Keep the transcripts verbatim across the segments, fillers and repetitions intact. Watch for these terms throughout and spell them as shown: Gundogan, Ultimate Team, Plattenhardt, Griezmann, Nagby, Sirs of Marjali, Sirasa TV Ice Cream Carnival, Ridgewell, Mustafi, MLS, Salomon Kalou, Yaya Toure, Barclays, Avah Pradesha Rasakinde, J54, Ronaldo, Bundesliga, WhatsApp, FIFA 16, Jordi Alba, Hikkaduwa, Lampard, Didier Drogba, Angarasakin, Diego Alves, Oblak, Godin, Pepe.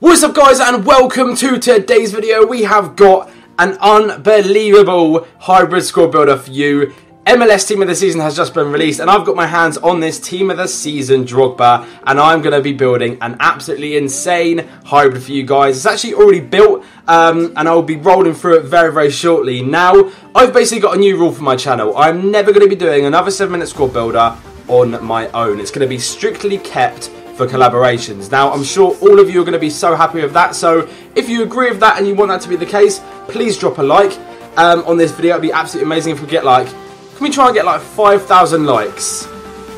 What's up guys and welcome to today's video. We have got an unbelievable hybrid squad builder for you. M L S Team of the Season has just been released and I've got my hands on this Team of the Season Drogba, and I'm going to be building an absolutely insane hybrid for you guys. It's actually already built um, and I'll be rolling through it very very shortly. Now, I've basically got a new rule for my channel. I'm never going to be doing another seven minute squad builder on my own. It's going to be strictly kept for collaborations. Now, I'm sure all of you are going to be so happy with that, so if you agree with that and you want that to be the case, please drop a like um, on this video. It'd be absolutely amazing if we get like, can we try and get like five thousand likes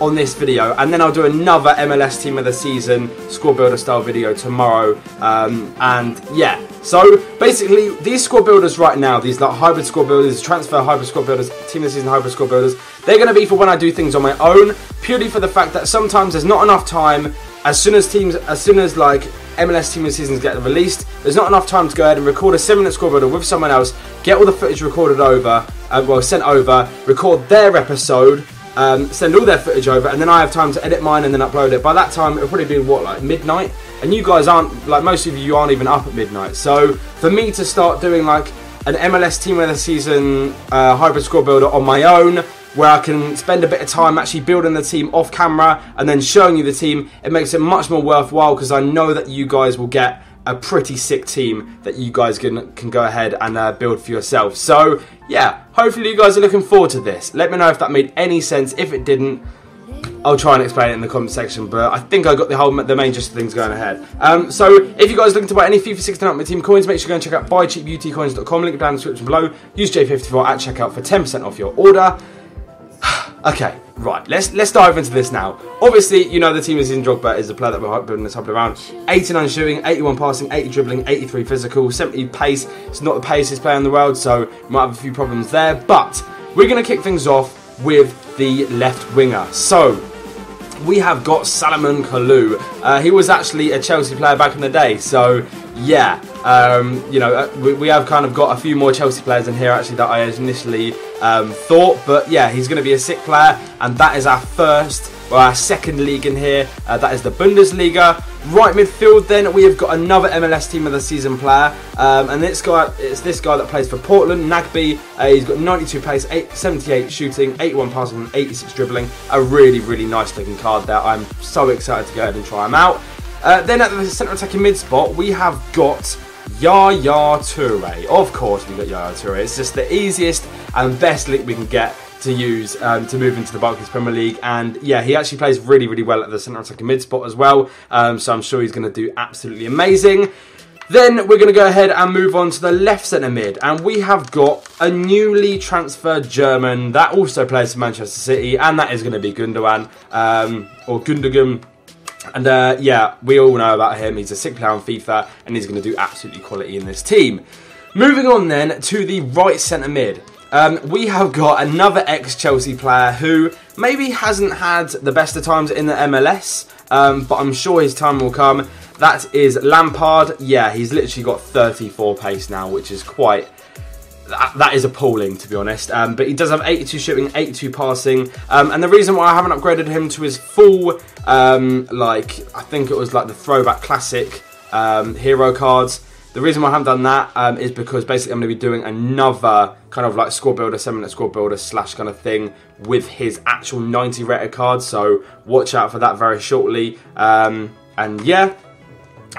on this video, and then I'll do another M L S Team of the Season squad builder style video tomorrow. Um, and yeah, so basically these squad builders right now, these like hybrid squad builders, transfer hybrid squad builders, Team of the Season hybrid squad builders, they're going to be for when I do things on my own, purely for the fact that sometimes there's not enough time. As soon as teams, as soon as like M L S Team of the Seasons get released, there's not enough time to go ahead and record a seven minute squad builder with someone else, get all the footage recorded over, uh, well sent over, record their episode, um, send all their footage over, and then I have time to edit mine and then upload it. By that time, it'll probably be what, like midnight, and you guys aren't, like most of you aren't even up at midnight. So for me to start doing like an M L S Team of the Season uh, hybrid squad builder on my own, where I can spend a bit of time actually building the team off camera and then showing you the team, it makes it much more worthwhile, because I know that you guys will get a pretty sick team that you guys can, can go ahead and uh, build for yourself. So yeah, hopefully you guys are looking forward to this. Let me know if that made any sense. If it didn't, I'll try and explain it in the comment section, but I think I got the whole the main gist of things going ahead. Um, so if you guys are looking to buy any FIFA sixteen Ultimate Team coins, make sure you go and check out buy cheap u t coins dot com, link down in the description below. Use J fifty-four at checkout for ten percent off your order. Okay, right, let's let's dive into this now. Obviously, you know the Team of the Season Drogba is the player that we're building this hybrid around. eighty-nine shooting, eighty-one passing, eighty dribbling, eighty-three physical, seventy pace. It's not the paciest player in the world, so we might have a few problems there. But we're going to kick things off with the left winger. So we have got Salomon Kalou. Uh, he was actually a Chelsea player back in the day, so yeah. Um, you know, we, we have kind of got a few more Chelsea players in here actually that I initially um, thought, but yeah, he's going to be a sick player, and that is our first, or our second league in here, uh, that is the Bundesliga. Right midfield then, we have got another M L S Team of the Season player, um, and this guy, it's this guy that plays for Portland, Nagby. Uh, he's got ninety-two pace, seventy-eight shooting, eighty-one passing and eighty-six dribbling. A really, really nice looking card there. I'm so excited to go ahead and try him out. Uh, then at the centre attacking mid spot, we have got Yaya Toure. Of course we've got Yaya Toure. It's just the easiest and best link we can get to use um, to move into the Barclays Premier League, and yeah, he actually plays really really well at the centre attacking mid spot as well, um, so I'm sure he's going to do absolutely amazing. Then we're going to go ahead and move on to the left centre mid, and we have got a newly transferred German that also plays for Manchester City, and that is going to be Gundogan, um, or Gundogan. And uh, yeah, we all know about him. He's a sick player on FIFA, and he's going to do absolutely quality in this team. Moving on then to the right centre mid. Um, we have got another ex-Chelsea player who maybe hasn't had the best of times in the M L S, um, but I'm sure his time will come. That is Lampard. Yeah, he's literally got thirty-four pace now, which is quite... That, that is appalling, to be honest. Um, but he does have eighty-two shooting, eighty-two passing. Um, and the reason why I haven't upgraded him to his full, um, like, I think it was like the throwback classic um, hero cards. The reason why I haven't done that um, is because basically I'm going to be doing another kind of like squad builder, seven minute squad builder slash kind of thing with his actual ninety rated cards. So watch out for that very shortly. Um, and yeah.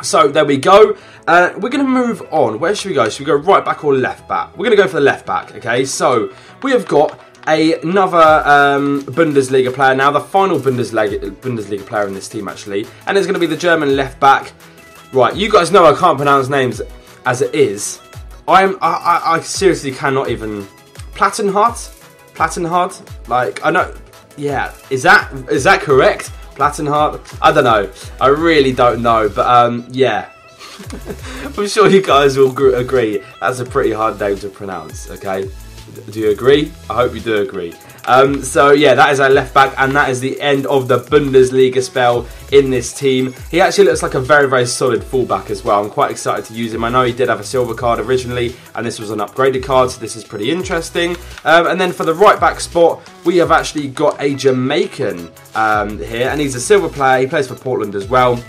So there we go. Uh, we're going to move on. Where should we go? Should we go right back or left back? We're going to go for the left back. Okay, so we have got a, another um, Bundesliga player now, the final Bundesliga, Bundesliga player in this team actually, and it's going to be the German left back. Right, you guys know I can't pronounce names as it is. I'm I, I, I seriously cannot even. Plattenhardt, Plattenhardt. Like I know, yeah. Is that is that correct? Plattenhardt? I don't know. I really don't know, but um, yeah. I'm sure you guys will agree. That's a pretty hard name to pronounce, okay? Do you agree? I hope you do agree. Um, so yeah, that is our left back, and that is the end of the Bundesliga spell in this team. He actually looks like a very, very solid fullback as well. I'm quite excited to use him. I know he did have a silver card originally, and this was an upgraded card, so this is pretty interesting. Um, and then for the right back spot, we have actually got a Jamaican um, here, and he's a silver player. He plays for Portland as well,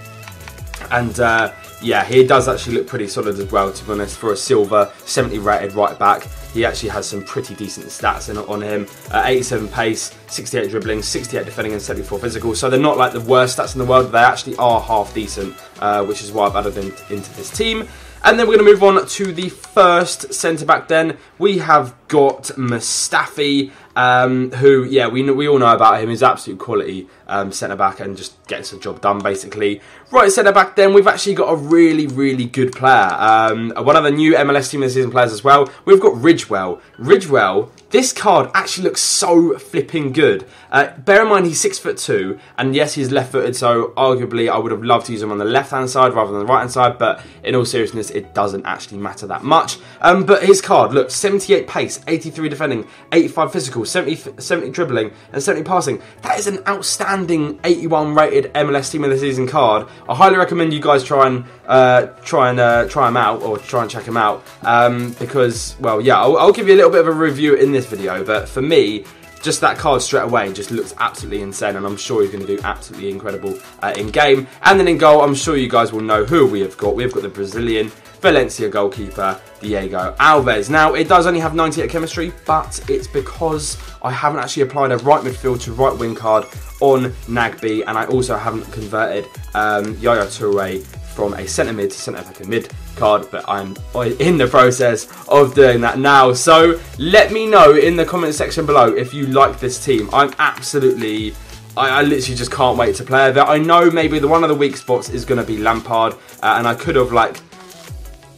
and uh, yeah, he does actually look pretty solid as well, to be honest, for a silver, seventy rated right back. He actually has some pretty decent stats in, on him. Uh, eighty-seven pace, sixty-eight dribbling, sixty-eight defending and seventy-four physical. So they're not like the worst stats in the world. They actually are half decent, uh, which is why I've added them into this team. And then we're going to move on to the first centre-back then. We have got Mustafi, um, who, yeah, we we all know about him. He's absolute quality um, centre-back and just gets the job done, basically. Right centre-back then, we've actually got a really, really good player. Um, one of the new M L S Team of the Season players as well. We've got Ridgewell. Ridgewell, this card actually looks so flipping good. Uh, bear in mind, he's six foot two, and yes, he's left-footed, so arguably I would have loved to use him on the left-hand side rather than the right-hand side, but in all seriousness, it doesn't actually matter that much. Um, but his card, look, seventy-eight pace, eighty-three defending, eighty-five physical, seventy, seventy dribbling, and seventy passing. That is an outstanding eighty-one rated M L S Team of the Season card. I highly recommend you guys try and uh, try and uh, try him out, or try and check him out, um, because, well, yeah, I'll, I'll give you a little bit of a review in this video. But for me, just that card straight away just looks absolutely insane, and I'm sure he's going to do absolutely incredible uh, in game. And then in goal, I'm sure you guys will know who we have got. We've got the Brazilian Valencia goalkeeper, Diego Alves. Now, it does only have ninety-eight chemistry, but it's because I haven't actually applied a right midfield to right wing card on Nagby, and I also haven't converted um, Yaya Toure from a centre mid to centre back and mid card, but I'm in the process of doing that now. So let me know in the comment section below if you like this team. I'm absolutely, I, I literally just can't wait to play that. I know maybe the one of the weak spots is going to be Lampard, uh, and I could have, like,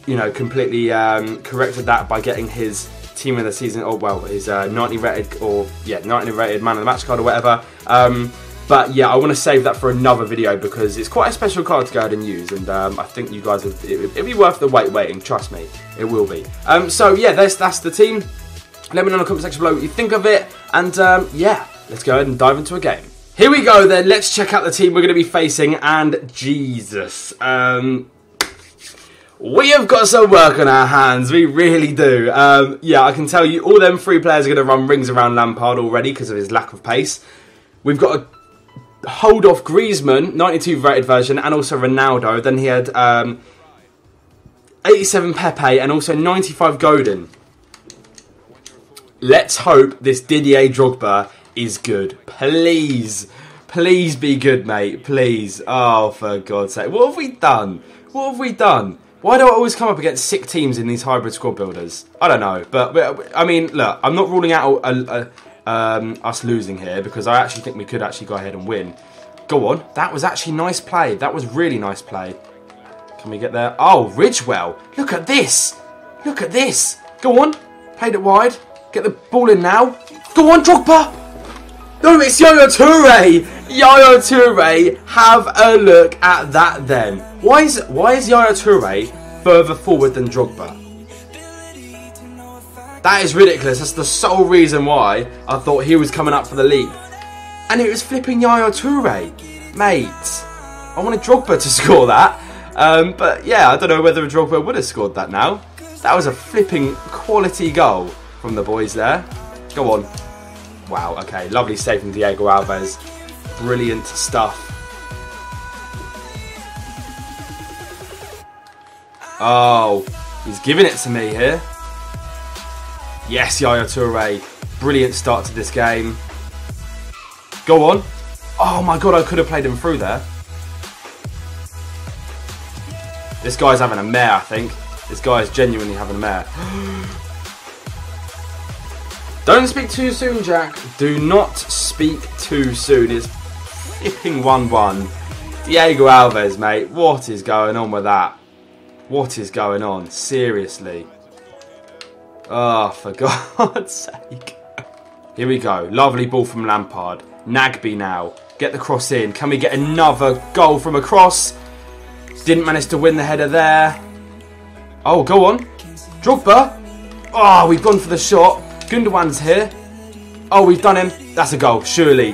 you know, completely um, corrected that by getting his team of the season, or well, his uh, ninety rated, or yeah, ninety rated man of the match card or whatever. Um, But yeah, I want to save that for another video because it's quite a special card to go ahead and use, and um, I think you guys, would, it, it'd be worth the wait waiting, trust me, it will be. Um, so yeah, that's, that's the team. Let me know in the comment section below what you think of it, and um, yeah, let's go ahead and dive into a game. Here we go then, let's check out the team we're going to be facing, and Jesus, um... we have got some work on our hands, we really do. Um, yeah, I can tell you all them three players are going to run rings around Lampard already because of his lack of pace. We've got a hold off Griezmann, ninety-two rated version, and also Ronaldo. Then he had um, eighty-seven Pepe and also ninety-five Godin. Let's hope this Didier Drogba is good. Please, please be good, mate. Please. Oh, for God's sake. What have we done? What have we done? Why do I always come up against sick teams in these hybrid squad builders? I don't know. But, I mean, look, I'm not ruling out a... a Um, us losing here, because I actually think we could actually go ahead and win. Go on. That was actually nice play. That was really nice play. Can we get there? Oh, Ridgewell. Look at this. Look at this. Go on. Played it wide. Get the ball in now. Go on, Drogba. No, it's Yaya Toure. Yaya Toure. Have a look at that then. Why is, why is Yaya Toure further forward than Drogba? That is ridiculous. That's the sole reason why I thought he was coming up for the league. And it was flipping Yaya Toure. Mate, I wanted Drogba to score that. Um, but yeah, I don't know whether Drogba would have scored that now. That was a flipping quality goal from the boys there. Go on. Wow, okay. Lovely save from Diego Alves. Brilliant stuff. Oh, he's giving it to me here. Yes, Yaya Toure. Brilliant start to this game. Go on. Oh my God, I could have played him through there. This guy's having a mare, I think. This guy's genuinely having a mare. Don't speak too soon, Jack. Do not speak too soon. It's flipping one one. Diego Alves, mate. What is going on with that? What is going on? Seriously. Oh, for God's sake. Here we go. Lovely ball from Lampard. Nagby now. Get the cross in. Can we get another goal from a cross? Didn't manage to win the header there. Oh, go on. Drogba. Oh, we've gone for the shot. Gundogan's here. Oh, we've done him. That's a goal, surely.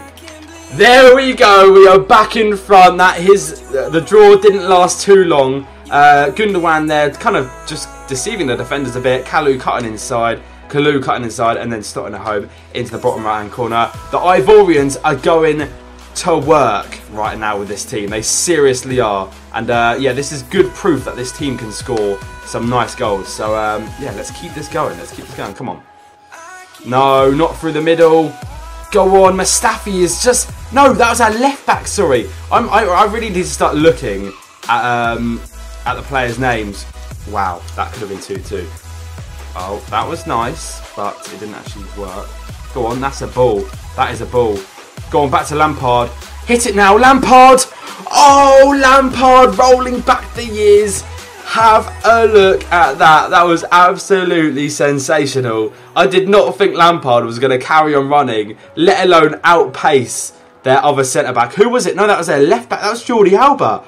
There we go. We are back in front. That his the draw didn't last too long. Uh, Gundogan there, kind of just deceiving the defenders a bit. Kalou cutting inside, Kalou cutting inside, and then slotting it home into the bottom right-hand corner. The Ivorians are going to work right now with this team. They seriously are. And uh, yeah, this is good proof that this team can score some nice goals. So um, yeah, let's keep this going. Let's keep this going. Come on. No, not through the middle. Go on. Mustafi is just... No, that was our left back, sorry. I'm, I, I really need to start looking at, um, at the players' names. Wow, that could have been two two. Oh, that was nice, but it didn't actually work. Go on, that's a ball. That is a ball. Go on, back to Lampard. Hit it now, Lampard! Oh, Lampard rolling back the years. Have a look at that. That was absolutely sensational. I did not think Lampard was going to carry on running, let alone outpace their other centre-back. Who was it? No, that was their left-back. That was Jordi Alba.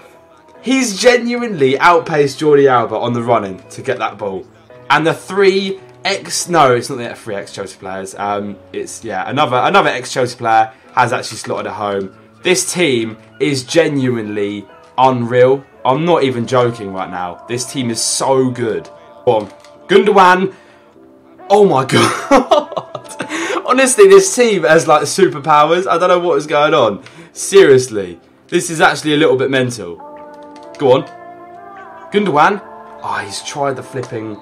He's genuinely outpaced Jordi Alba on the running to get that ball. And the three ex, no, it's not the three ex-Chelsea players. Um, it's, yeah, another another ex-Chelsea player has actually slotted at home. This team is genuinely unreal. I'm not even joking right now. This team is so good. Go on. Gundogan. Oh, my God. Honestly, this team has, like, superpowers. I don't know what is going on. Seriously. This is actually a little bit mental. Go on. Gundogan. Oh, he's tried the flipping.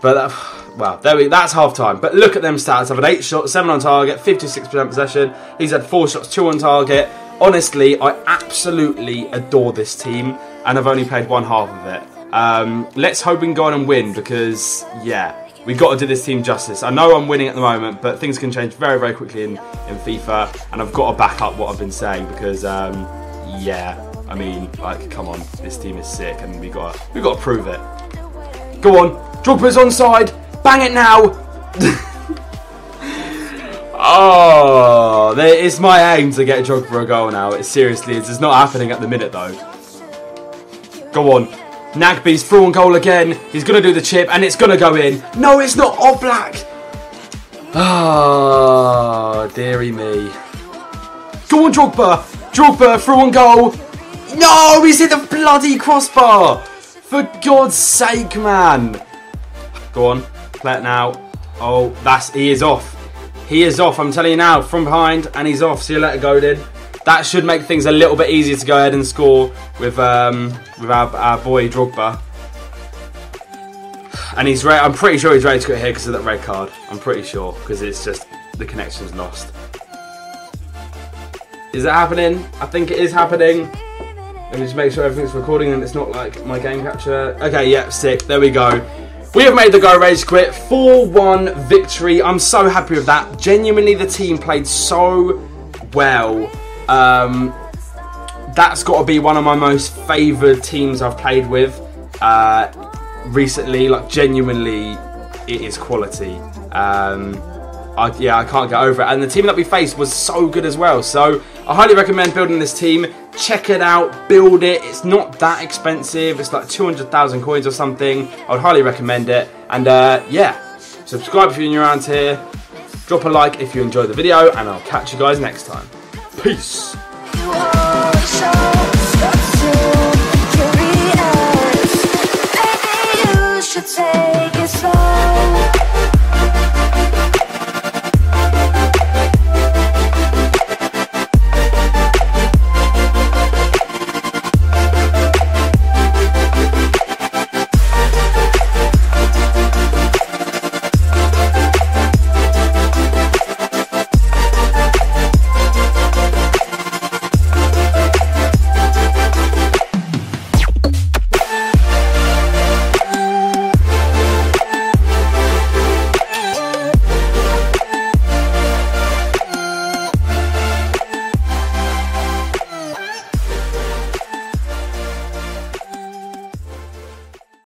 But, that, well, there we, that's half time. But look at them stats. I've had eight shots, seven on target, fifty-six percent possession. He's had four shots, two on target. Honestly, I absolutely adore this team. And I've only played one half of it. Um, let's hope we can go on and win because, yeah, we've got to do this team justice. I know I'm winning at the moment, but things can change very, very quickly in, in FIFA. And I've got to back up what I've been saying because, um, yeah... I mean, like, come on, this team is sick, and we got we got to prove it. Go on, Drogba's onside, bang it now! Oh, there is my aim to get Drogba a goal now. It seriously is. It's not happening at the minute though. Go on, Nagby's through on goal again. He's gonna do the chip, and it's gonna go in. No, it's not Oblak. Oh, dearie me. Go on, Drogba. Drogba through on goal. No, he's hit the bloody crossbar! For God's sake, man! Go on, play it now. Oh, that's he is off. He is off, I'm telling you now, from behind, and he's off. See you later, Godin. That should make things a little bit easier to go ahead and score with um with our, our boy Drogba. And he's ready. I'm pretty sure he's ready to go here because of that red card. I'm pretty sure because it's just the connection's lost. Is it happening? I think it is happening. Let me just make sure everything's recording and it's not like my game capture. Okay, yeah, sick. There we go. We have made the Go Rage Quit. four one victory. I'm so happy with that. Genuinely, the team played so well. Um, that's got to be one of my most favoured teams I've played with uh, recently. Like, genuinely, it is quality. Um, I, yeah, I can't get over it. And the team that we faced was so good as well. So, I highly recommend building this team. Check it out, build it. It's not that expensive. It's like two hundred thousand coins or something. I would highly recommend it. And uh, yeah, subscribe if you're new around here. Drop a like if you enjoyed the video, and I'll catch you guys next time. Peace.